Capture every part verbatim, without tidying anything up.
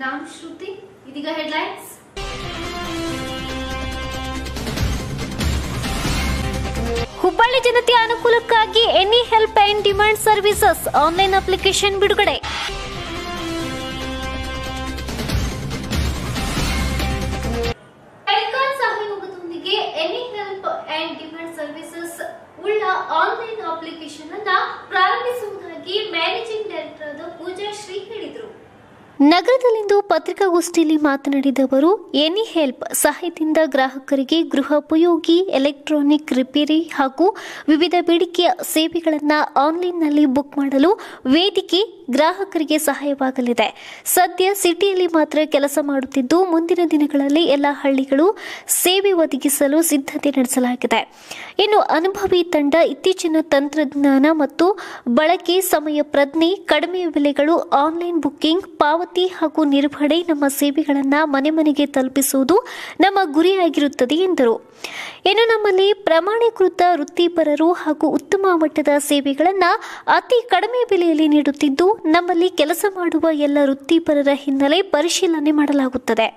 దాం శృతి ఇదిగా head lines. Hubballi ಜನತೆ ಅನುಕೂಲಕ್ಕಾಗಿ any help and demand services online application ಬಿಡುಗಡೆ. ಸರ್ಕಾರ ಸಹಯೋಗದೊಂದಿಗೆ any help and demand services ಉಳ್ಳ ಆನ್ಲೈನ್ ಅಪ್ಲಿಕೇಶನ್ ಅನ್ನು ಪ್ರಾರಂಭಿಸುವುದಾಗಿ ಮ್ಯಾನೇಜಿಂಗ್ ಡೈರೆಕ್ಟರ್ ಆದ ಪೂಜಾ ಶ್ರೀ ಹೇಳಿದರು. ನಗರದಲ್ಲಿಂದು ಪತ್ರಿಕಾಗೋಷ್ಠಿಯಲ್ಲಿ ಮಾತನಾಡಿದ ಅವರು, ಎನಿ ಹೆಲ್ಪ್ ಸಹಾಯದಿಂದ ಗ್ರಾಹಕರಿಗೆ ಗೃಹೋಪಯೋಗಿ ಎಲೆಕ್ಟ್ರಾನಿಕ್ ರಿಪೇರಿ ಹಾಗೂ ವಿವಿಧ ಬೇಡಿಕೆಯ ಸೇವೆಗಳನ್ನು ಆನ್ಲೈನ್ನಲ್ಲಿ ಬುಕ್ ಮಾಡಲು ವೇದಿಕೆ ಗ್ರಾಹಕರಿಗೆ ಸಹಾಯವಾಗಲಿದೆ. ಸದ್ಯ ಸಿಟಿಯಲ್ಲಿ ಮಾತ್ರ ಕೆಲಸ ಮಾಡುತ್ತಿದ್ದು, ಮುಂದಿನ ದಿನಗಳಲ್ಲಿ ಎಲ್ಲ ಹಳ್ಳಿಗಳು ಸೇವೆ ಒದಗಿಸಲು ಸಿದ್ಧತೆ ನಡೆಸಲಾಗಿದೆ. ಇನ್ನು ಅನುಭವಿ ತಂಡ ಇತ್ತೀಚಿನ ತಂತ್ರಜ್ಞಾನ ಮತ್ತು ಬಳಕೆ, ಸಮಯ ಪ್ರಜ್ಞೆ, ಕಡಿಮೆ ಬೆಲೆಗಳು, ಆನ್ಲೈನ್ ಬುಕ್ಕಿಂಗ್, ಪಾವತಿ ಹಾಗೂ ನಿರ್ವಹಣೆ ನಮ್ಮ ಸೇವೆಗಳನ್ನು ಮನೆ ಮನೆಗೆ ತಲುಪಿಸುವುದು ನಮ್ಮ ಗುರಿಯಾಗಿರುತ್ತದೆ ಎಂದರು. ಇನ್ನು ನಮ್ಮಲ್ಲಿ ಪ್ರಮಾಣೀಕೃತ ವೃತ್ತಿಪರರು ಹಾಗೂ ಉತ್ತಮ ಮಟ್ಟದ ಸೇವೆಗಳನ್ನು ಅತಿ ಕಡಿಮೆ ಬೆಲೆಯಲ್ಲಿ ನೀಡುತ್ತಿದ್ದು, ನಮ್ಮಲ್ಲಿ ಕೆಲಸ ಮಾಡುವ ಎಲ್ಲ ವೃತ್ತಿಪರರ ಹಿನ್ನೆಲೆ ಪರಿಶೀಲನೆ ಮಾಡಲಾಗುತ್ತದೆ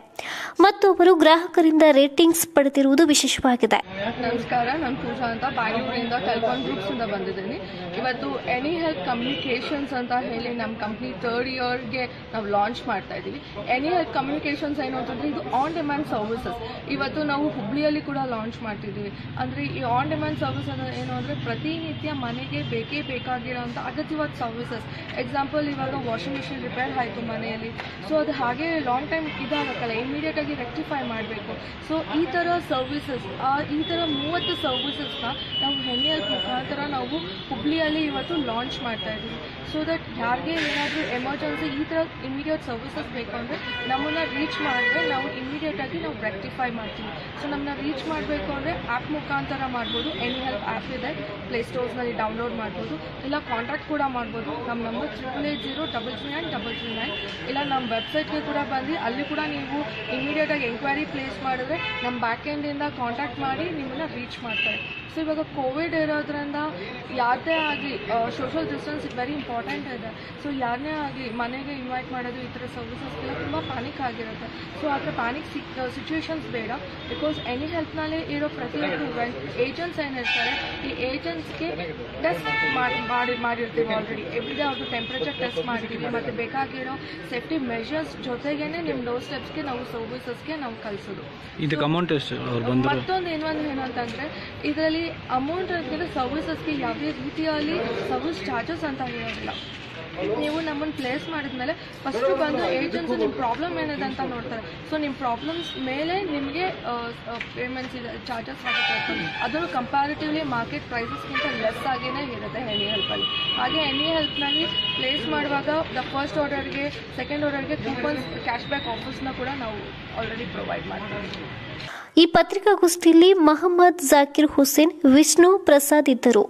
ಮತ್ತು ಅವರು ಗ್ರಾಹಕರಿಂದ ರೇಟಿಂಗ್ಸ್ ಪಡೆದಿರುವುದು ವಿಶೇಷವಾಗಿದೆ. ನಮಸ್ಕಾರ, ನಾನು ಪೂಜಾ ಅಂತ ಬಾಂಗ್ಳೂರಿಂದ ಟೆಲಿಕಾಮ್ ಗ್ರೂಪ್ಸ್ ಇಂದ ಬಂದಿದ್ದೀನಿ. ಇವತ್ತು ಎನಿ ಹೆಲ್ಪ್ ಕಮ್ಯುನಿಕೇಶನ್ಸ್ ಅಂತ ಹೇಳಿ ನಮ್ಮ ಕಂಪ್ನಿ ಥರ್ಡ್ ಇಯರ್ಗೆ ನಾವು ಲಾಂಚ್ ಮಾಡ್ತಾ ಇದ್ದೀವಿ. ಎನಿ ಹೆಲ್ಪ್ ಕಮ್ಯುನಿಕೇಶನ್ಸ್ ಏನು ಅಂತಂದ್ರೆ ಇದು ಆನ್ ಡಿಮ್ಯಾಂಡ್ ಸರ್ವಿಸಸ್. ಇವತ್ತು ನಾವು ಹುಬ್ಳಿಯಲ್ಲಿ ಕೂಡ ಲಾಂಚ್ ಮಾಡ್ತಿದ್ದೀವಿ. ಅಂದರೆ ಈ ಆನ್ ಡಿಮ್ಯಾಂಡ್ ಸರ್ವಿಸ್ ಅಂದರೆ ಏನು ಅಂದರೆ ಪ್ರತಿನಿತ್ಯ ಮನೆಗೆ ಬೇಕೇ ಬೇಕಾಗಿರೋಂಥ ಅಗತ್ಯವಾದ ಸರ್ವಿಸಸ್. ಎಕ್ಸಾಂಪಲ್, ಇವಾಗ ವಾಷಿಂಗ್ ಮಿಷಿನ್ ರಿಪೇರ್ ಆಯಿತು ಮನೆಯಲ್ಲಿ, ಸೊ ಅದು ಹಾಗೆ ಲಾಂಗ್ ಟೈಮ್ ಇದಾಗಬೇಕಲ್ಲ, ಇಮಿಡಿಯೇಟಾಗಿ ರೆಕ್ಟಿಫೈ ಮಾಡಬೇಕು. ಸೊ ಈ ಥರ ಸರ್ವಿಸಸ್, ಈ ಥರ ಮೂವತ್ತು ಸರ್ವಿಸಸ್ನ ನಾವು ಎನಿಯಲ್ಪ್ ಮುಖಾಂತರ ನಾವು ಹುಬ್ಳಿಯಲ್ಲಿ ಇವತ್ತು ಲಾಂಚ್ ಮಾಡ್ತಾ ಇದ್ದೀವಿ. ಸೊ ದಟ್ ಯಾರಿಗೆ ಏನಾದರೂ ಎಮರ್ಜೆನ್ಸಿ ಈ ಥರ ಇಮಿಡಿಯೇಟ್ ಸರ್ವಿಸಸ್ ಬೇಕು ಅಂದರೆ ನಮ್ಮನ್ನು ರೀಚ್ ಮಾಡಿದ್ರೆ ನಾವು ಇಮಿಡಿಯೇಟಾಗಿ ನಾವು ರೆಕ್ಟಿಫೈ ಮಾಡ್ತೀವಿ. ಸೊ ನಮ್ಮನ್ನ ರೀಚ್ ಮಾಡಬೇಕು ಅಂದರೆ ಆ್ಯಪ್ ಮುಖಾಂತರ ಮಾಡ್ಬೋದು. ಎನಿ ಹೆಲ್ಪ್ ಆ್ಯಪ್ ಇದೆ, ಪ್ಲೇಸ್ಟೋರ್ಸ್ನಲ್ಲಿ ಡೌನ್ಲೋಡ್ ಮಾಡ್ಬೋದು, ಇಲ್ಲ ಕಾಂಟ್ಯಾಕ್ಟ್ ಕೂಡ ಮಾಡ್ಬೋದು. ನಮ್ಮ number triple eight zero double three nine double three nine ಇಲ್ಲ ನಮ್ಮ ವೆಬ್ಸೈಟ್ಗೆ ಕೂಡ ಬಂದು ಅಲ್ಲಿ ಕೂಡ ನೀವು ಇಮಿಡಿಯೇಟಾಗಿ ಎಂಕ್ವೈರಿ ಪ್ಲೇಸ್ ಮಾಡಿದ್ರೆ ನಮ್ಮ ಬ್ಯಾಕ್ ಎಂಡಿಂದ ಕಾಂಟ್ಯಾಕ್ಟ್ ಮಾಡಿ ನಿಮ್ಮನ್ನು ರೀಚ್ ಮಾಡ್ತಾರೆ. ಸೊ ಇವಾಗ ಕೋವಿಡ್ ಇರೋದ್ರಿಂದ ಯಾವುದೇ ಆಗಲಿ ಸೋಷಲ್ ಡಿಸ್ಟೆನ್ಸ್ ವೆರಿ ಇಂಪಾರ್ಟೆಂಟ್ ಇದೆ. ಸೊ ಯಾರನ್ನೇ ಆಗಲಿ ಮನೆಗೆ ಇನ್ವೈಟ್ ಮಾಡೋದು ಈ ಥರ ಸರ್ವಿಸಸ್ಗೆಲ್ಲ ತುಂಬ ಪ್ಯಾನಿಕ್ ಆಗಿರುತ್ತೆ. ಸೊ ಆ ಥರ ಪ್ಯಾನಿಕ್ ಸಿಚುವೇಷನ್ಸ್ ಬೇಡ, ಬಿಕಾಸ್ ಎನಿ ಹೆಲ್ಪ್ನಲ್ಲಿ ಇರೋ ಪ್ರತಿಯೊಂದು ಏಜೆಂಟ್ಸ್ ಏನಿರ್ತಾರೆ, ಈ ಏಜೆಂಟ್ಸ್ಗೆ ಟೆಸ್ಟ್ ಮಾಡಿ ಮಾಡಿರ್ತೀವಿ ಆಲ್ರೆಡಿ. ಎವ್ರಿಡೇ ಅವ್ರದ್ದು ಟೆಂಪ್ರೇಚರ್ ಟೆಸ್ಟ್ ಮಾಡಿದ್ದೀವಿ ಮತ್ತು ಬೇಕಾಗಿರೋ ಸೇಫ್ಟಿ ಮೆಷರ್ಸ್ ಜೊತೆಗೇ ನಿಮ್ಮ ಡೋರ್ ಸ್ಟೆಪ್ಸ್ಗೆ ನಾವು ಸರ್ವಿಸಸ್ಗೆ ನಾವು ಕಲಿಸೋದು. ಮತ್ತೊಂದು ಇನ್ನೊಂದು ಏನು ಅಂತಂದರೆ ಇದರಲ್ಲಿ ಅಮೌಂಟ್ ಅಂದರೆ ಸರ್ವಿಸಸ್ಗೆ ಯಾವುದೇ ರೀತಿಯಲ್ಲಿ ಸರ್ವಿಸ್ ಚಾರ್ಜಸ್ ಅಂತ ಹೇಳೋದಿಲ್ಲ. ನೀವು ನಮ್ಮನ್ನು ಪ್ಲೇಸ್ ಮಾಡಿದ್ಮೇಲೆ ಫಸ್ಟು ಬಂದು ಏಜೆಂಟ್ಸ್ ನಿಮ್ಮ ಪ್ರಾಬ್ಲಮ್ ಏನಿದೆ ಅಂತ ನೋಡ್ತಾರೆ. ಸೊ ನಿಮ್ಮ ಪ್ರಾಬ್ಲಮ್ಸ್ ಮೇಲೆ ನಿಮಗೆ ಪೇಮೆಂಟ್ಸ್ ಇದೆ, ಚಾರ್ಜಸ್ ಆಗುತ್ತೆ. ಅದನ್ನು ಕಂಪ್ಯಾರಿಟಿವ್ಲಿ ಮಾರ್ಕೆಟ್ ಪ್ರೈಸಸ್ಗಿಂತ ಲೆಸ್ ಆಗಿಯೇ ಇರುತ್ತೆ ಎನಿ ಹೆಲ್ಪಲ್ಲಿ. ಹಾಗೆ ಎನಿ ಹೆಲ್ಪ್ನಲ್ಲಿ ಪ್ಲೇಸ್ ಮಾಡುವಾಗ ದ ಫಸ್ಟ್ ಆರ್ಡರ್ಗೆ, ಸೆಕೆಂಡ್ ಆರ್ಡರ್ಗೆ ಕೂಪನ್ಸ್, ಕ್ಯಾಶ್ ಬ್ಯಾಕ್ ಆಫರ್ಸ್ನ ಕೂಡ ನಾವು ಆಲ್ರೆಡಿ ಪ್ರೊವೈಡ್ ಮಾಡ್ತೀವಿ. ಈ ಪತ್ರಿಕಾಗೋಷ್ಠಿಯಲ್ಲಿ ಮಹಮ್ಮದ್ ಜಾಕಿರ್ ಹುಸೇನ್, ವಿಷ್ಣು ಪ್ರಸಾದ್ ಇದ್ದರು.